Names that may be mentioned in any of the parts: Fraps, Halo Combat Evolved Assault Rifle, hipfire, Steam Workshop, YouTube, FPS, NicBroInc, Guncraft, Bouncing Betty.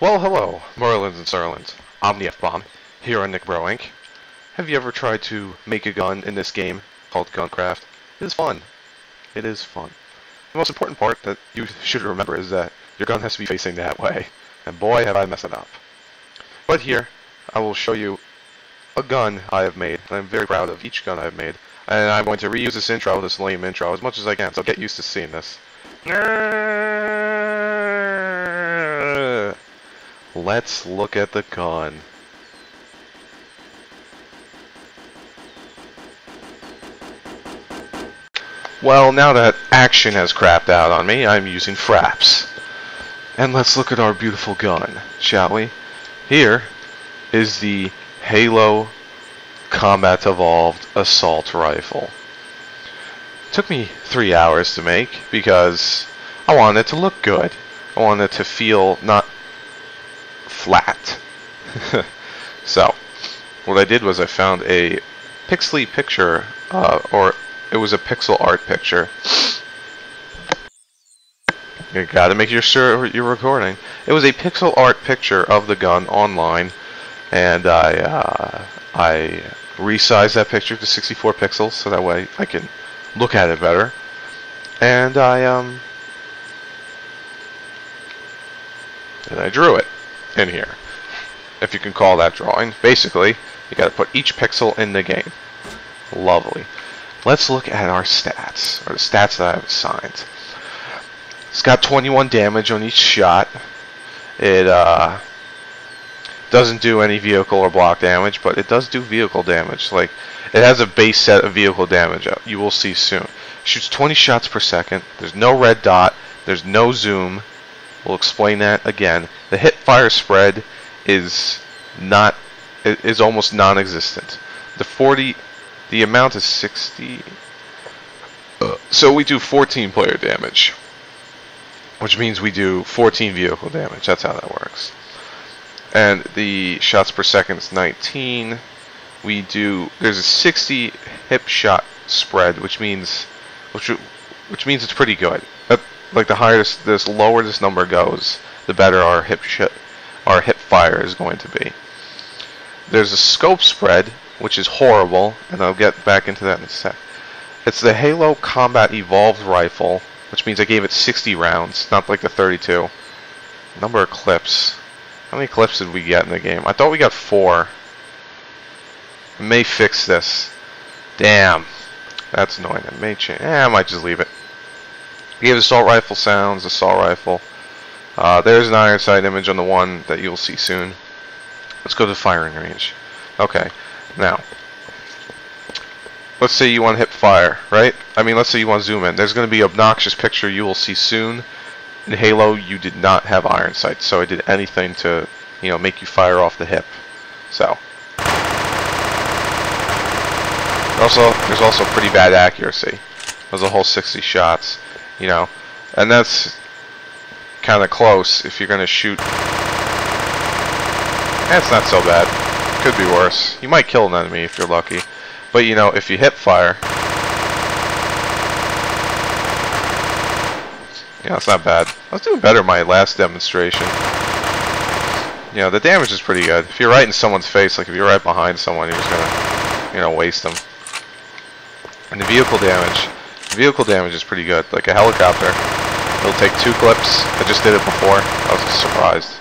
Well, hello, Merlins and Serlins. I'm the F-Bomb, here on NicBroInc. Have you ever tried to make a gun in this game called Guncraft? It is fun. It is fun. The most important part that you should remember is that your gun has to be facing that way. And boy, have I messed it up. But here, I will show you a gun I have made, and I'm very proud of each gun I have made. And I'm going to reuse this intro, this lame intro, as much as I can, so get used to seeing this. Let's look at the gun. Well, now that action has crapped out on me, I'm using Fraps. And let's look at our beautiful gun, shall we? Here is the Halo Combat Evolved Assault Rifle. It took me 3 hours to make because I wanted it to look good. I wanted it to feel not flat. So, what I did was I found a pixely picture, or it was a pixel art picture. You gotta make sure you're recording. It was a pixel art picture of the gun online, and I resized that picture to 64 pixels so that way I can look at it better. And I drew it in here, if you can call that drawing. Basically, you gotta put each pixel in the game. Lovely. Let's look at our stats, or the stats that I have assigned. It's got 21 damage on each shot. It doesn't do any vehicle or block damage, but it does do vehicle damage. Like, it has a base set of vehicle damage up. You will see soon. Shoots 20 shots per second. There's no red dot. There's no zoom. We'll explain that again. The hit fire spread is almost non-existent. The amount is 60. So we do 14 player damage, which means we do 14 vehicle damage. That's how that works. And the shots per second is 19. There's a 60 hip shot spread, which means it's pretty good. Like the higher this lower this number goes, the better our hip fire is going to be. There's a scope spread, which is horrible, and I'll get back into that in a sec. It's the Halo Combat Evolved Rifle, which means I gave it 60 rounds, not like the 32. Number of clips. How many clips did we get in the game? I thought we got 4. I may fix this. Damn. That's annoying. It may change. I might just leave it. We gave assault rifle sounds, assault rifle. There's an iron sight image on the one that you'll see soon. Let's go to the firing range. Okay. Now, let's say you want to hip fire, right? I mean, let's say you want to zoom in. There's going to be an obnoxious picture you will see soon. In Halo, you did not have iron sights, so I did anything to, you know, make you fire off the hip. So, there's also pretty bad accuracy. There's a whole 60 shots, you know, and that's kind of close if you're going to shoot. That's not so bad. Could be worse. You might kill an enemy if you're lucky. But you know, if you hip fire, yeah, it's not bad. I was doing better my last demonstration. You know, the damage is pretty good. If you're right in someone's face, like if you're right behind someone, you're just gonna, you know, waste them. And the vehicle damage is pretty good. Like a helicopter, it'll take 2 clips. I just did it before. I was surprised.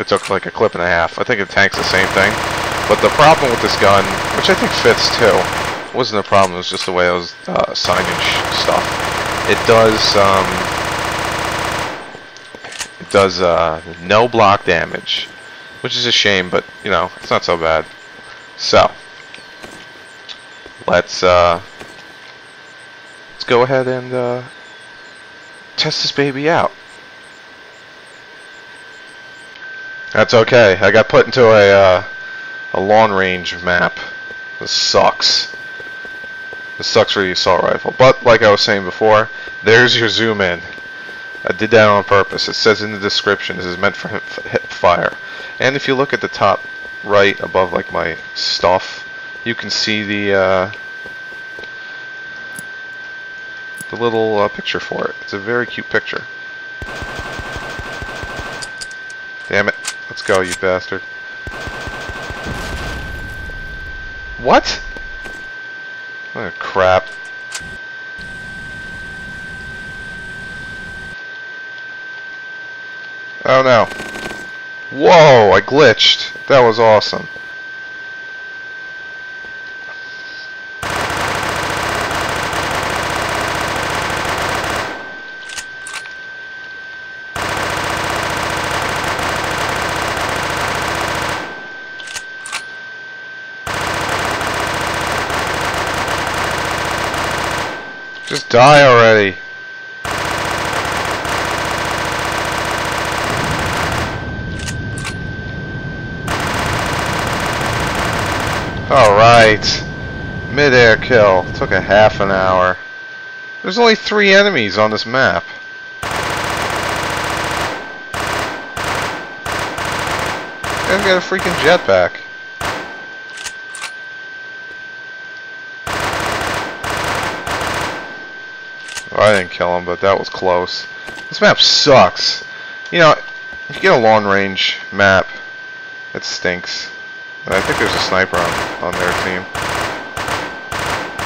It took like a clip and a half. I think it tanks the same thing. But the problem with this gun, which I think fits too, wasn't a problem, it was just the way I was assigning stuff. It does no block damage, which is a shame, but you know, it's not so bad. So, let's go ahead and test this baby out. That's okay. I got put into a long range map. This sucks. This sucks for the assault rifle. But like I was saying before, there's your zoom in. I did that on purpose. It says in the description this is meant for hip fire. And if you look at the top right above like my stuff, you can see the the little picture for it. It's a very cute picture. Damn it. Let's go, you bastard. What? Oh, crap. Oh no. Whoa, I glitched. That was awesome. Just die already. Alright. Mid-air kill. Took a half an hour. There's only 3 enemies on this map. And got a freaking jetpack. Well, I didn't kill him, but that was close. This map sucks. You know, if you get a long-range map, it stinks. And I think there's a sniper on their team.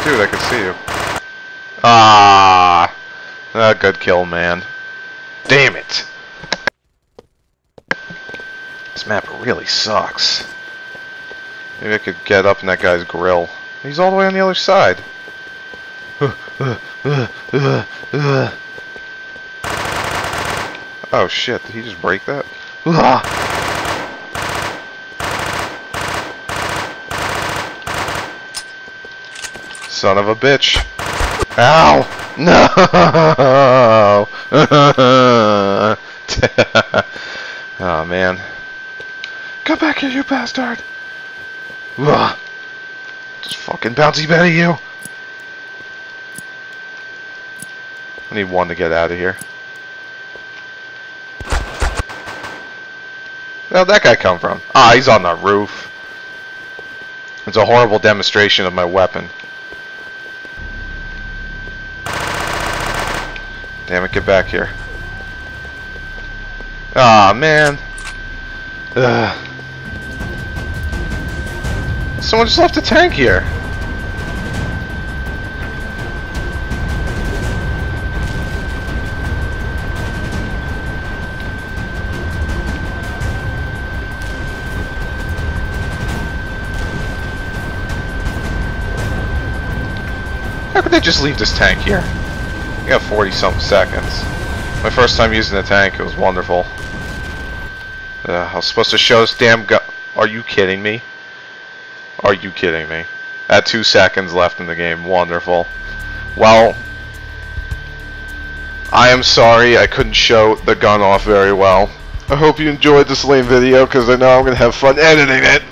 Dude, I can see you. Ah, good kill, man. Damn it! This map really sucks. Maybe I could get up in that guy's grill. He's all the way on the other side. Oh shit, did he just break that? Son of a bitch. Ow! No! Oh man. Come back here, you bastard! Just fucking bouncy Betty, you! I need one to get out of here. Where'd that guy come from? Ah, he's on the roof. It's a horrible demonstration of my weapon. Damn it, get back here. Ah, man. Ugh. Someone just left a tank here. How could they just leave this tank here? We got 40-something seconds. My first time using the tank, it was wonderful. I was supposed to show this damn gun. Are you kidding me? Are you kidding me? At 2 seconds left in the game, wonderful. Well, I am sorry I couldn't show the gun off very well. I hope you enjoyed this lame video, because I know I'm going to have fun editing it.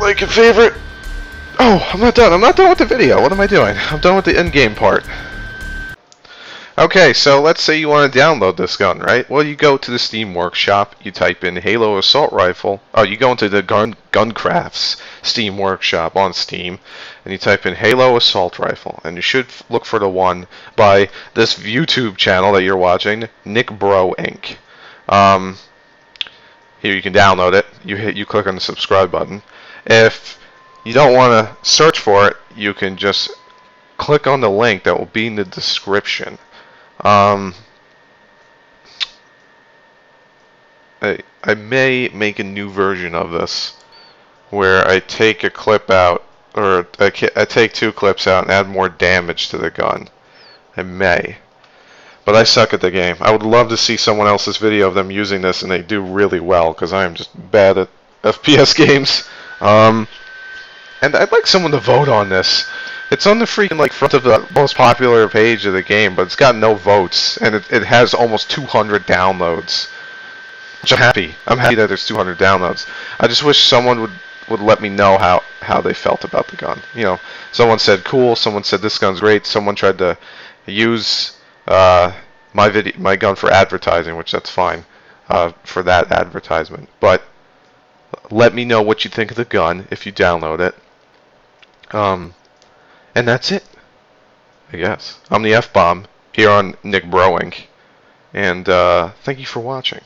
Like and favorite. Oh, I'm not done. I'm not done with the video. What am I doing? I'm done with the end game part. Okay, so let's say you want to download this gun, right? Well, you go to the Steam Workshop, you type in Halo Assault Rifle. Oh, you go into the Guncraft's Steam Workshop on Steam, and you type in Halo Assault Rifle, and you should look for the one by this YouTube channel that you're watching, NicBroInc. Here you can download it. You click on the subscribe button. If you don't want to search for it, you can just click on the link that will be in the description. I may make a new version of this where I take a clip out, or I take 2 clips out and add more damage to the gun. I may. But I suck at the game. I would love to see someone else's video of them using this and they do really well, because I am just bad at FPS games. And I'd like someone to vote on this. It's on the freaking like front of the most popular page of the game, but it's got no votes, and it has almost 200 downloads. Which I'm happy. I'm happy that there's 200 downloads. I just wish someone would let me know how they felt about the gun. You know, someone said cool, someone said this gun's great, someone tried to use my gun for advertising, which that's fine for that advertisement. But let me know what you think of the gun if you download it. And that's it. I guess. I'm the F-Bomb here on NicBroInc, and thank you for watching.